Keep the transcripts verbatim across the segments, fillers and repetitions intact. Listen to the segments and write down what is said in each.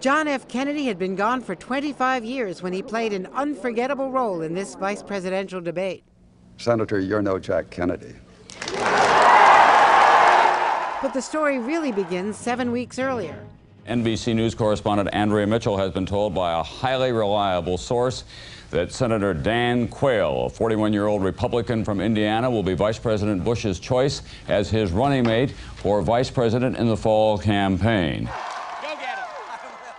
John F. Kennedy had been gone for twenty-five years when he played an unforgettable role in this vice presidential debate. Senator, you're no Jack Kennedy. But the story really begins seven weeks earlier. N B C News correspondent Andrea Mitchell has been told by a highly reliable source that Senator Dan Quayle, a forty-one-year-old Republican from Indiana, will be Vice President Bush's choice as his running mate for vice president in the fall campaign. Go get him.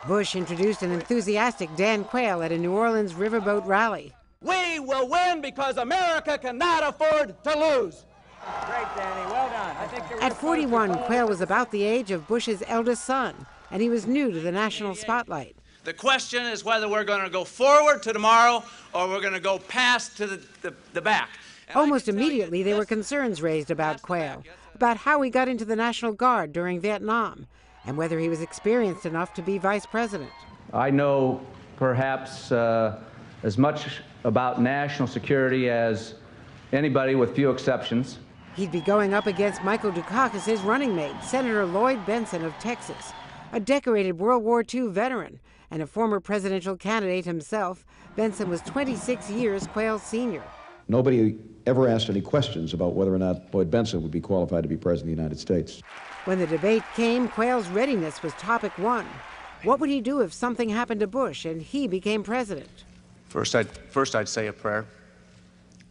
Bush introduced an enthusiastic Dan Quayle at a New Orleans riverboat rally. We will win because America cannot afford to lose. Great, Danny. Well done. I think at forty-one, Quayle was about the age of Bush's eldest son, and he was new to the national spotlight. The question is whether we're going to go forward to tomorrow or we're going to go past to the, the, the back. And almost immediately, there were concerns raised about Quayle, about how he got into the National Guard during Vietnam, and whether he was experienced enough to be vice president. I know perhaps uh, as much about national security as anybody, with few exceptions. He'd be going up against Michael Dukakis, his running mate, Senator Lloyd Bentsen of Texas, a decorated World War Two veteran and a former presidential candidate himself. Bentsen was twenty-six years Quayle's senior. Nobody ever asked any questions about whether or not Lloyd Bentsen would be qualified to be president of the United States. When the debate came, Quayle's readiness was topic one. What would he do if something happened to Bush and he became president? First I'd, first I'd say a prayer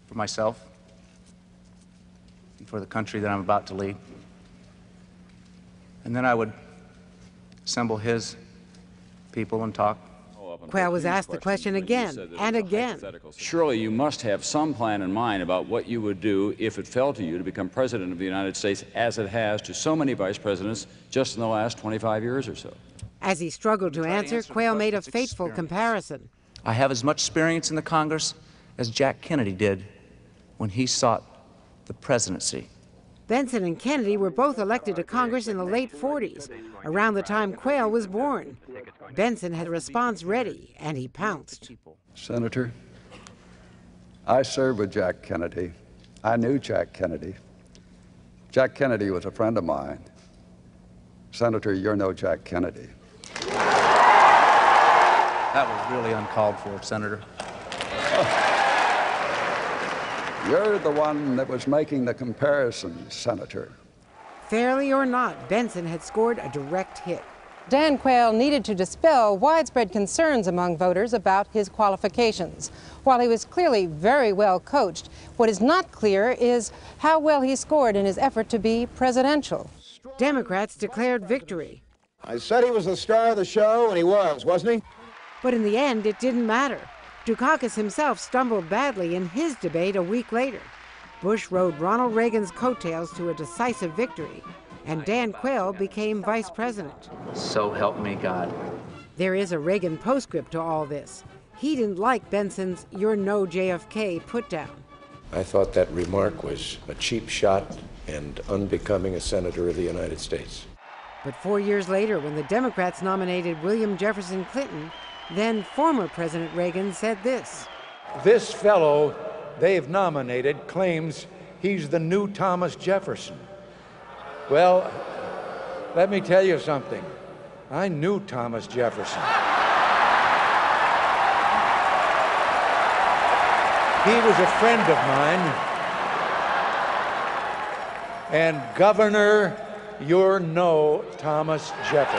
for myself and for the country that I'm about to lead. And then I would assemble his people and talk. Quayle was asked the question again and again. Surely you must have some plan in mind about what you would do if it fell to you to become president of the United States, as it has to so many vice presidents just in the last twenty-five years or so. As he struggled to answer, Quayle made a fateful comparison. I have as much experience in the Congress as Jack Kennedy did when he sought the presidency. Bentsen and Kennedy were both elected to Congress in the late forties, around the time Quayle was born. Bentsen had a response ready, and he pounced. Senator, I served with Jack Kennedy. I knew Jack Kennedy. Jack Kennedy was a friend of mine. Senator, you're no Jack Kennedy. That was really uncalled for, Senator. You're the one that was making the comparison, Senator. Fairly or not, Bentsen had scored a direct hit. Dan Quayle needed to dispel widespread concerns among voters about his qualifications. While he was clearly very well coached, what is not clear is how well he scored in his effort to be presidential. Democrats declared victory. I said he was the star of the show, and he was, wasn't he? But in the end, it didn't matter. Dukakis himself stumbled badly in his debate a week later. Bush rode Ronald Reagan's coattails to a decisive victory, and Dan Quayle became vice president. So help me God. There is a Reagan postscript to all this. He didn't like Bentsen's "You're no J F K" put down. I thought that remark was a cheap shot and unbecoming a senator of the United States. But four years later, when the Democrats nominated William Jefferson Clinton, then former President Reagan said this. This fellow they've nominated claims he's the new Thomas Jefferson. Well, let me tell you something. I knew Thomas Jefferson. He was a friend of mine. And Governor, you're no Thomas Jefferson.